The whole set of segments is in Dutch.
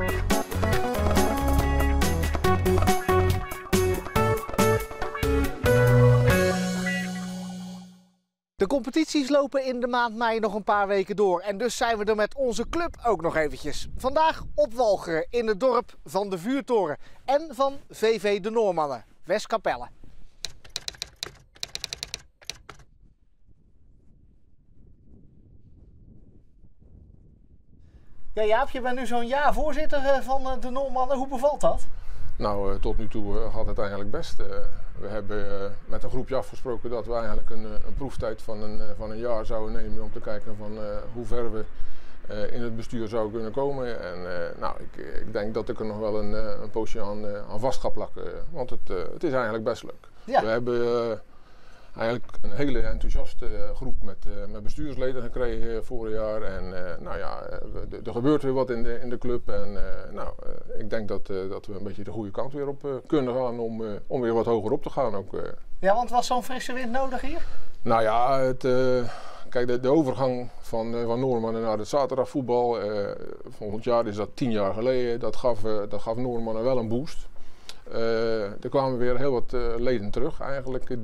De competities lopen in de maand mei nog een paar weken door en dus zijn we er met onze club ook nog eventjes. Vandaag op Walcheren in het dorp van de Vuurtoren en van VV de Noormannen, Westkapelle. Ja, Jaap, je bent nu zo'n jaar voorzitter van de Noormannen. Hoe bevalt dat? Nou, tot nu toe gaat het eigenlijk best. We hebben met een groepje afgesproken dat we eigenlijk een proeftijd van een jaar zouden nemen om te kijken van hoe ver we in het bestuur zouden kunnen komen. En nou, ik denk dat ik er nog wel een poosje aan vast ga plakken, want het is eigenlijk best leuk. Ja. We hebben eigenlijk een hele enthousiaste groep met bestuursleden gekregen vorig jaar. En nou ja, er gebeurt weer wat in de club. En nou, ik denk dat we een beetje de goede kant weer op kunnen gaan om weer wat hoger op te gaan ook. Ja, want was zo'n frisse wind nodig hier? Nou ja, kijk, de overgang van Noormannen naar het zaterdagvoetbal, volgend jaar is dat 10 jaar geleden, dat gaf Noormannen wel een boost. Er kwamen weer heel wat leden terug eigenlijk,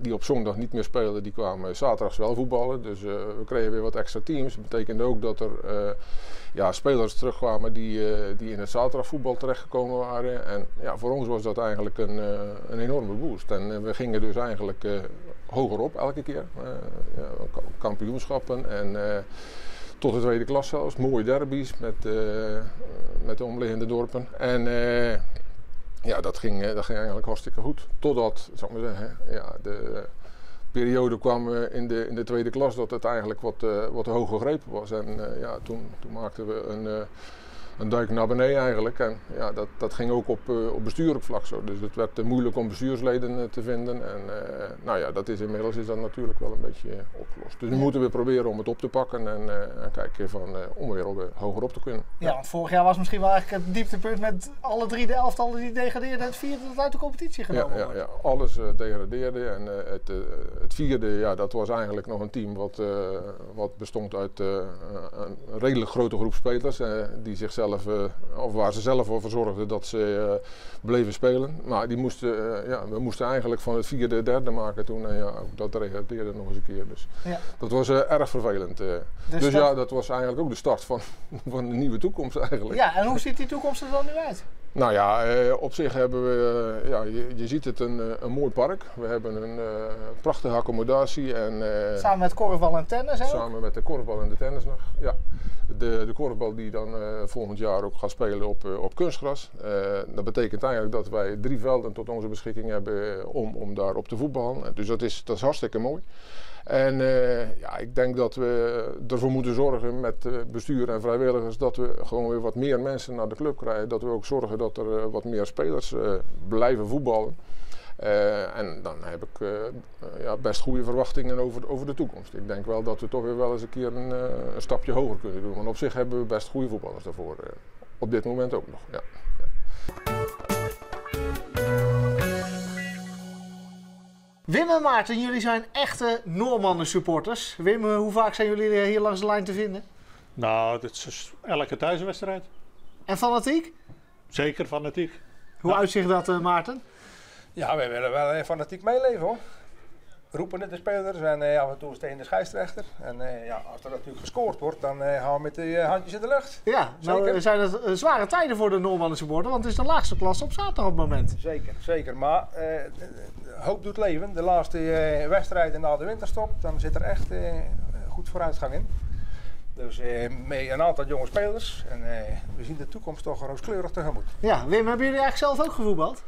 die op zondag niet meer spelen, die kwamen zaterdags wel voetballen. Dus we kregen weer wat extra teams. Dat betekende ook dat er ja, spelers terugkwamen die in het zaterdagvoetbal terechtgekomen waren. En ja, voor ons was dat eigenlijk een enorme boost. En we gingen dus eigenlijk hoger op elke keer. Ja, kampioenschappen en tot de tweede klas zelfs. Mooie derbies met de omliggende dorpen. En, ja, dat ging eigenlijk hartstikke goed. Totdat, zal ik maar zeggen, ja, de periode kwam in de tweede klas dat het eigenlijk wat hoog gegrepen was. En ja, toen maakten we een duik naar beneden eigenlijk. En ja, dat ging ook op bestuurlijk vlak zo. Dus het werd moeilijk om bestuursleden te vinden. En nou ja, inmiddels is dat natuurlijk wel een beetje opgelost. Dus nu moeten we proberen om het op te pakken en kijken om weer hoger op te kunnen. Ja, want vorig jaar was misschien wel eigenlijk het dieptepunt met alle 3 de elftallen die degradeerden en het 4e dat uit de competitie genomen wordt. Ja, alles degradeerde en het 4e, ja, dat was eigenlijk nog een team wat bestond uit een redelijk grote groep spelers die zichzelf of waar ze zelf voor zorgden dat ze bleven spelen. Maar die moesten, ja, we moesten eigenlijk van het 4e, 3e maken toen. En ja, dat reageerde nog eens een keer. Dus ja. Dat was erg vervelend. Dus ja, dat was eigenlijk ook de start van de nieuwe toekomst eigenlijk. Ja, en hoe ziet die toekomst er dan nu uit? Nou ja, op zich hebben we, ja, je ziet het, een mooi park. We hebben een prachtige accommodatie. En, samen met korfbal en tennis, hè? Samen met de korfbal en de tennis nog, ja. De korfbal die dan volgend jaar ook gaat spelen op kunstgras. Dat betekent eigenlijk dat wij 3 velden tot onze beschikking hebben om daar op te voetballen. Dus dat is hartstikke mooi. En ja, ik denk dat we ervoor moeten zorgen met bestuur en vrijwilligers dat we gewoon weer wat meer mensen naar de club krijgen. Dat we ook zorgen dat er wat meer spelers blijven voetballen. En dan heb ik ja, best goede verwachtingen over de toekomst. Ik denk wel dat we toch weer wel eens een keer een stapje hoger kunnen doen. Want op zich hebben we best goede voetballers daarvoor. Op dit moment ook nog. Ja. Wim en Maarten, jullie zijn echte Noormannen supporters. Wim, hoe vaak zijn jullie hier langs de lijn te vinden? Nou, dit is elke thuiswedstrijd. En fanatiek? Zeker fanatiek. Hoe uitzicht dat, Maarten? Ja, we willen wel fanatiek meeleven, hoor. Roepen de spelers en af en toe is het de scheidsrechter. En ja, als er natuurlijk gescoord wordt, dan gaan we met de handjes in de lucht. Ja, nou zijn het zware tijden voor de Noormannen supporter, want het is de laagste klasse op zaterdag op het moment. Zeker, zeker. Maar hoop doet leven. De laatste wedstrijden na de winterstop, dan zit er echt goed vooruitgang in. Dus met een aantal jonge spelers en we zien de toekomst toch rooskleurig tegemoet. Ja, Wim, hebben jullie eigenlijk zelf ook gevoetbald?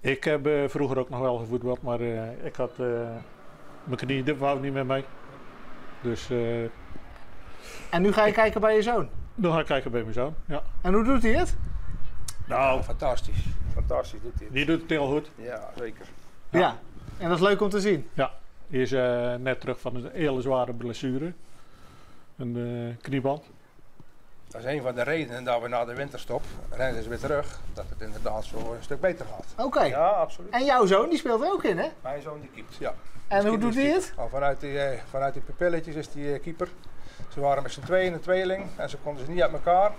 Ik heb vroeger ook nog wel gevoetbald, maar ik had mijn knie, dit wou niet meer mee. Dus, en nu ga je kijken bij je zoon? Nu ga ik kijken bij mijn zoon, ja. En hoe doet hij het? Nou, ja, fantastisch. Fantastisch doet hij het. Die doet het heel goed. Ja, zeker. Ja, ja, en dat is leuk om te zien. Ja, hij is net terug van een hele zware blessure. Een knieband. Dat is een van de redenen dat we na de winterstop, rennen ze weer terug, dat het inderdaad zo een stuk beter gaat. Oké. Okay. Ja, absoluut. En jouw zoon, die speelt er ook in, hè? Mijn zoon, die keept, ja. En dus hoe doet hij het? Nou, vanuit die pupilletjes is die keeper. Ze waren met z'n tweeën een tweeling en ze konden ze niet uit elkaar.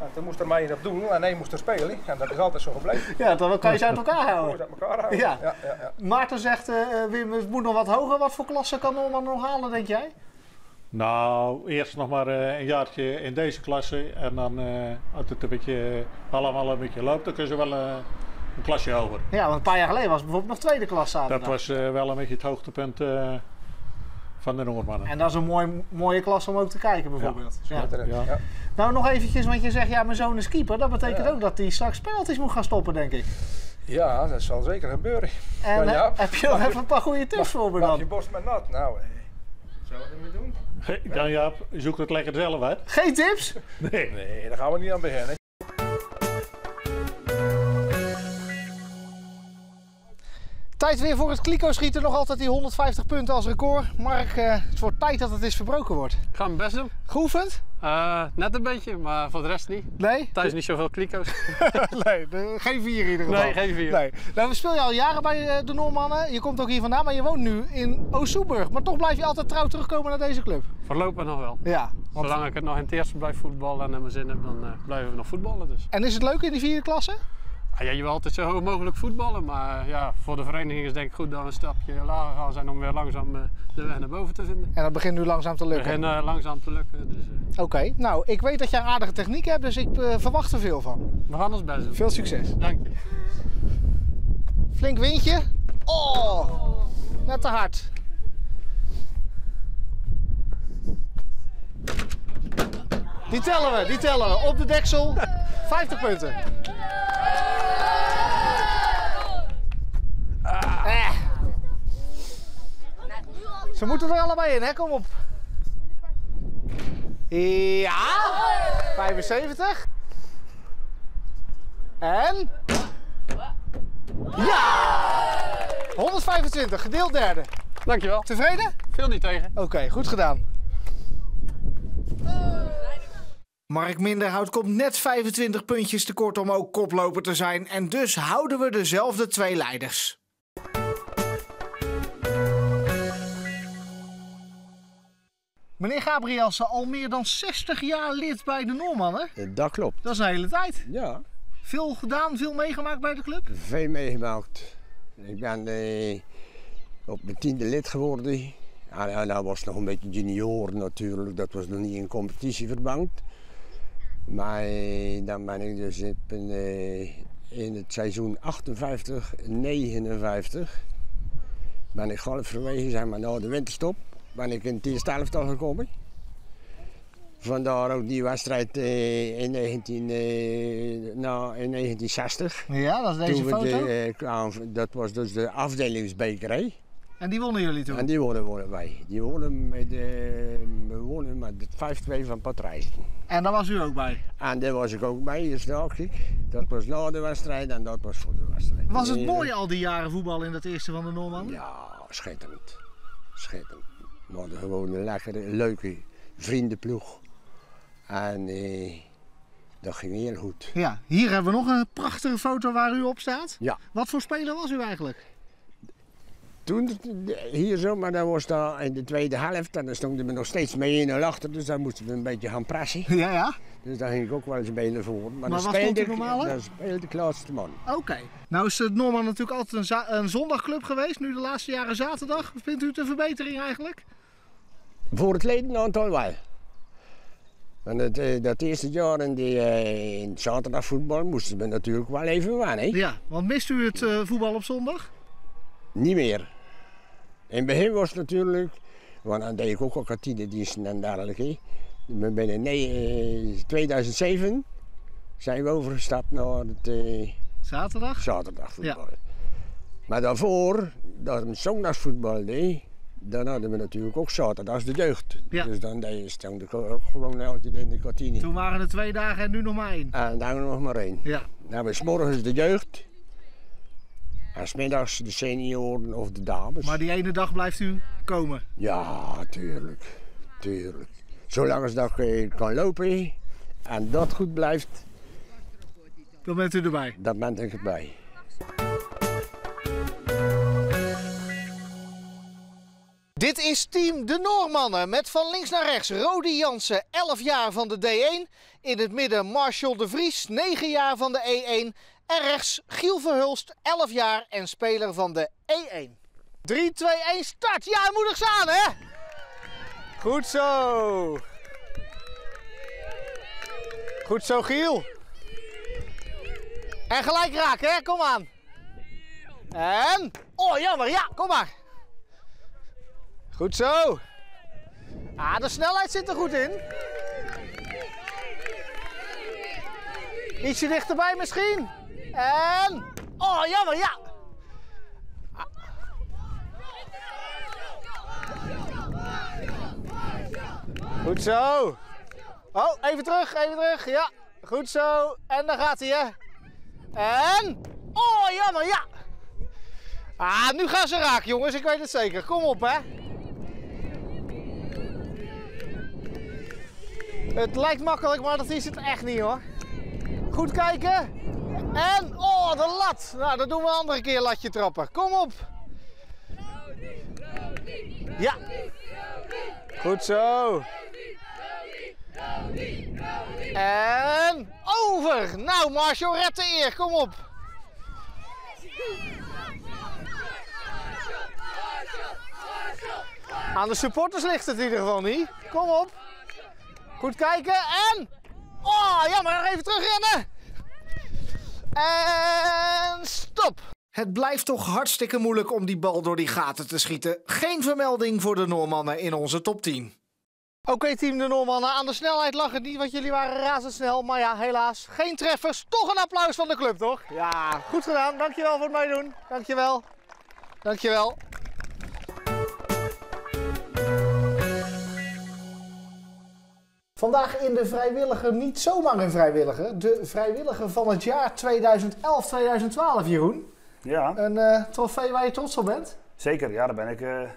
En toen moest er mij dat doen en hij moest er spelen. En dat is altijd zo gebleven. Ja, dan kan je ze uit elkaar houden. Moet uit elkaar houden. Ja. Ja, ja, ja. Maarten zegt, Wim, het moet nog wat hoger. Wat voor klassen kan Noorman nog halen, denk jij? Nou, eerst nog maar een jaartje in deze klasse. En dan, als het een beetje allemaal een beetje loopt, dan kunnen ze wel een klasje hoger. Ja, want een paar jaar geleden was het bijvoorbeeld nog tweede klas zaterdag. Dat was wel een beetje het hoogtepunt van de Noormannen. En dat is een mooie klas om ook te kijken bijvoorbeeld. Ja. Ja. Ja. Ja. Nou, nog eventjes, want je zegt ja, mijn zoon is keeper. Dat betekent ook dat hij straks penalties moet gaan stoppen, denk ik. Ja, dat zal zeker gebeuren. En ja, ja. Heb je nog even een paar goede tips voor me dan? Mag je borst maar nat? Nou, zullen we dat niet doen? Dan Jaap, zoek het lekker zelf uit. Geen tips? Nee. Nee, daar gaan we niet aan beginnen. Tijd weer voor het kliko-schieten, nog altijd die 150 punten als record. Mark, het wordt tijd dat het eens verbroken wordt. Ik ga mijn best doen. Geoefend? Net een beetje, maar voor de rest niet. Nee? Thuis niet zoveel kliko's. Nee, geen vier in ieder geval. Nee, geen vier. Nee. Nou, we speel je al jaren bij de Noormannen. Je komt ook hier vandaan, maar je woont nu in Oost-Soenburg. Maar toch blijf je altijd trouw terugkomen naar deze club. Voorlopig nog wel. Ja. Want... Zolang ik het nog in het eerste blijf voetballen en naar mijn zin heb, dan blijven we nog voetballen. Dus. En is het leuk in die vierde klasse? Ja, je wil altijd zo hoog mogelijk voetballen, maar ja, voor de vereniging is denk ik goed dat we een stapje lager gaan zijn om weer langzaam de weg naar boven te vinden. En dat begint nu langzaam te lukken? Het begint langzaam te lukken. Dus, Oké, nou ik weet dat jij een aardige techniek hebt, dus ik verwacht er veel van. We gaan ons best doen. Veel succes. Dank je. Flink windje. Oh, net te hard. Die tellen we op de deksel. 50 punten. Ze moeten er allebei in, hè? Kom op. Ja, 75. En? Ja! 125, gedeeld derde. Dankjewel. Tevreden? Veel niet tegen. Oké, goed gedaan. Mark Minderhout komt net 25 puntjes tekort om ook koploper te zijn. En dus houden we dezelfde twee leiders. Meneer Gabrielsen, al meer dan 60 jaar lid bij de Noormannen. Dat klopt. Dat is een hele tijd. Ja. Veel gedaan, veel meegemaakt bij de club? Veel meegemaakt. Ik ben op mijn 10e lid geworden. En dat was nog een beetje junior natuurlijk. Dat was nog niet in competitie verband. Maar dan ben ik dus in het seizoen 58-59 ben ik halverwege, zeg maar, na de winterstop, ben ik in het eerste elftal gekomen. Vandaar ook die wedstrijd in 1960. Ja, dat is deze foto. Dat was dus de afdelingsbekerij. En die wonnen jullie toen? En die wonnen wij. Die wonnen met 5-2 van Patrijs. En daar was u ook bij? En daar was ik ook bij, dus dacht ik. Dat was na de wedstrijd en dat was voor de wedstrijd. Was het mooi al die jaren voetbal in dat eerste van de Noormannen? Ja, schitterend. Schitterend. We hadden gewoon een lekkere, leuke vriendenploeg. En dat ging heel goed. Ja, hier hebben we nog een prachtige foto waar u op staat. Ja. Wat voor speler was u eigenlijk? Toen hier zo, maar dat was dan in de tweede helft en dan stonden we nog steeds mee in en achter, dus dan moesten we een beetje gaan pressen. Ja, ja. Dus daar ging ik ook wel eens mee naar voren. Maar wat speelde normaal? Dat speelde de klaarste man. Oké. Nou is het Noorman natuurlijk altijd een zondagclub geweest, nu de laatste jaren zaterdag. Vindt u het een verbetering eigenlijk? Voor het ledenaantal wel. Want dat eerste jaar in zaterdagvoetbal moesten we natuurlijk wel even wennen. Ja, want mist u het voetbal op zondag? Niet meer. In het begin was het natuurlijk, want dan deed ik ook al kantinediensten en dergelijke. In 2007 zijn we overgestapt naar het zaterdagvoetbal. Ja. Maar daarvoor, dat we zondagsvoetbal deed, dan hadden we natuurlijk ook zaterdags de jeugd. Ja. Dus dan stond ik gewoon altijd in de kantine. Toen waren er 2 dagen en nu nog maar 1. En dan nog maar 1. Ja. Dan hebben we 's morgens de jeugd. En 's middags de senioren of de dames. Maar die ene dag blijft u komen? Ja, tuurlijk. Tuurlijk. Zolang als dat kan lopen en dat goed blijft... Dan bent u erbij? Dan ben ik erbij. Dit is team de Noormannen met van links naar rechts Rody Jansen, 11 jaar van de D1. In het midden Marshall de Vries, 9 jaar van de E1. En rechts Giel Verhulst, 11 jaar en speler van de E1. 3, 2, 1, start! Ja, moedig ze aan, hè? Goed zo! Goed zo, Giel. En gelijk raken, hè? Kom aan. En... oh, jammer. Ja, kom maar. Goed zo. Ah, de snelheid zit er goed in. Ietsje dichterbij misschien. En... oh, jammer. Ja. Ah. Goed zo. Oh, even terug, even terug. Ja, goed zo. En daar gaat hij, hè. En... oh, jammer. Ja. Ah, nu gaan ze raken, jongens. Ik weet het zeker. Kom op, hè. Het lijkt makkelijk, maar dat is het echt niet, hoor. Goed kijken. En, oh, de lat. Nou, dat doen we een andere keer, latje trappen. Kom op. Ja. Goed zo. En over. Nou, Marshall, red de eer. Kom op. Aan de supporters ligt het in ieder geval niet. Kom op. Goed kijken en... oh, jammer, nog even terugrennen. En stop. Het blijft toch hartstikke moeilijk om die bal door die gaten te schieten. Geen vermelding voor de Noormannen in onze top 10. Oké, team de Noormannen, aan de snelheid lag het niet, want jullie waren razendsnel. Maar ja, helaas, geen treffers. Toch een applaus van de club, toch? Ja, goed gedaan. Dankjewel voor het meedoen. Dankjewel. Dankjewel. Vandaag in de vrijwilliger, niet zomaar een vrijwilliger, de vrijwilliger van het jaar 2011-2012, Jeroen. Ja. Een trofee waar je trots op bent. Zeker, ja, daar ben ik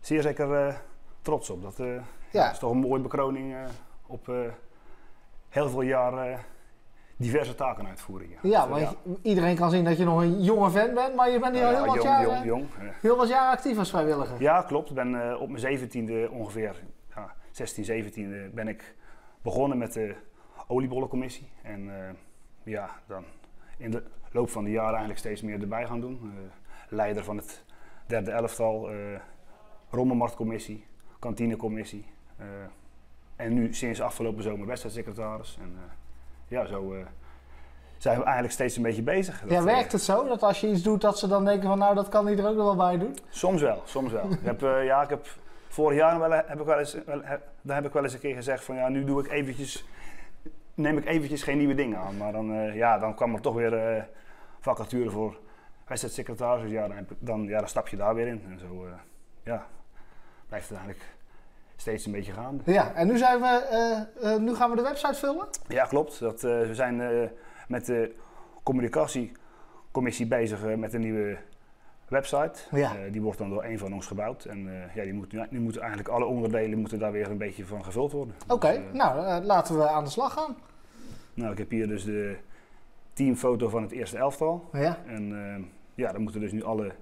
zeer zeker trots op. Dat ja. Is toch een mooie bekroning op heel veel jaar diverse takenuitvoeringen. Ja, ja, want ja, iedereen kan zien dat je nog een jonge fan bent, maar je bent hier al heel wat jaar, heel wat jaar actief als vrijwilliger. Ja, klopt. Ik ben op mijn 17e ongeveer... 16, 17 ben ik begonnen met de oliebollencommissie. En ja, dan in de loop van de jaren eigenlijk steeds meer erbij gaan doen. Leider van het derde elftal, rommelmarktcommissie, kantinecommissie. En nu sinds afgelopen zomer wedstrijdsecretaris. En ja, zo zijn we eigenlijk steeds een beetje bezig. Dat, ja, werkt het zo dat als je iets doet dat ze dan denken van nou, dat kan hij er ook nog wel bij doen? Soms wel, soms wel. Vorig jaar heb ik wel eens een keer gezegd van ja, nu doe ik eventjes, neem ik eventjes geen nieuwe dingen aan. Maar dan, ja, dan kwam er toch weer vacature voor wedstrijdsecretaris. Dus ja, dan stap je daar weer in. En zo ja, blijft het eigenlijk steeds een beetje gaan. Ja, en nu, nu gaan we de website vullen? Ja, klopt. Dat, we zijn met de communicatiecommissie bezig met een nieuwe website, ja. Die wordt dan door een van ons gebouwd en ja, die moet eigenlijk alle onderdelen moeten daar weer een beetje van gevuld worden. Oké, nou laten we aan de slag gaan. Nou, ik heb hier dus de teamfoto van het eerste elftal, ja. En ja, daar moeten dus nu alle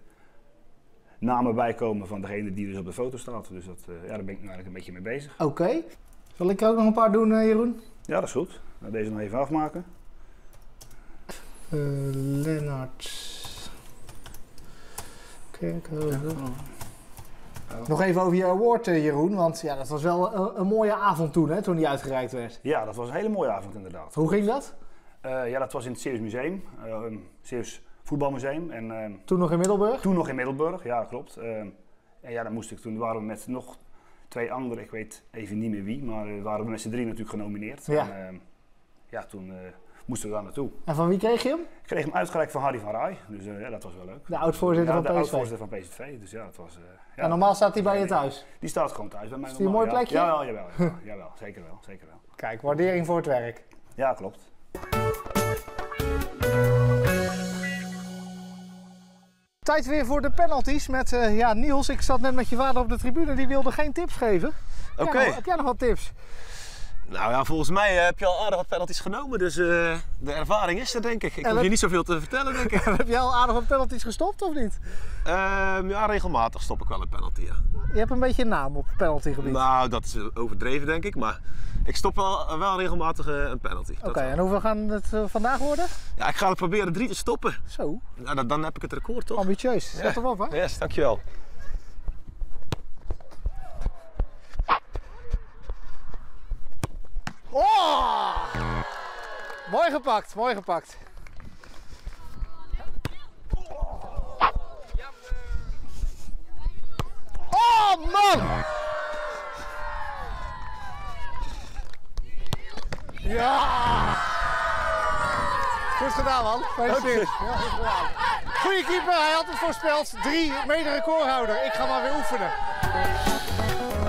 namen bij komen van degene die dus op de foto staat, dus dat, ja, daar ben ik eigenlijk een beetje mee bezig. Oké, zal ik er ook nog een paar doen, Jeroen? Ja, dat is goed. Nou, deze nog even afmaken. Lennart. Nog even over je award, Jeroen, want ja, dat was wel een mooie avond toen, hè, toen die uitgereikt werd. Ja, dat was een hele mooie avond inderdaad. Hoe ging dat? Ja, dat was in het Serious Museum, Serious Voetbalmuseum. En, toen nog in Middelburg? Toen nog in Middelburg, ja, klopt. En ja, dan moest ik, toen waren we met nog twee anderen, ik weet even niet meer wie, maar waren we met z'n drie natuurlijk genomineerd. Ja. En, ja, toen... moesten we daar naartoe. En van wie kreeg je hem? Ik kreeg hem uitgereikt van Hardy van Rai, dus ja, dat was wel leuk. De oud-voorzitter, ja, van PSV. De oud-voorzitter van PSV, dus ja, dat was... ja, en normaal staat hij bij je thuis? Die staat gewoon thuis bij mij. Is die een mooi plekje? Ja, jawel, jawel, jawel, jawel, zeker wel, zeker wel. Kijk, waardering voor het werk. Ja, klopt. Tijd weer voor de penalties met ja, Niels. Ik zat net met je vader op de tribune, die wilde geen tips geven. Oké. Heb jij nog wat tips? Nou ja, volgens mij heb je al aardig wat penalties genomen, dus de ervaring is er denk ik. Ik hoef je niet zoveel te vertellen denk ik. Heb jij al aardig wat penalties gestopt of niet? Ja, regelmatig stop ik wel een penalty, ja. Je hebt een beetje een naam op penaltygebied. Nou, dat is overdreven denk ik, maar ik stop wel regelmatig een penalty. Oké, en hoeveel gaan het vandaag worden? Ja, ik ga er proberen 3 te stoppen. Zo. Nou, dan heb ik het record toch? Ambitieus, zet hem op hè? Yes, dankjewel. Oh! Mooi gepakt, mooi gepakt. Oh man! Ja! Goed gedaan man, gefeliciteerd. Goeie keeper, hij had het voorspeld. 3, mede recordhouder. Ik ga maar weer oefenen.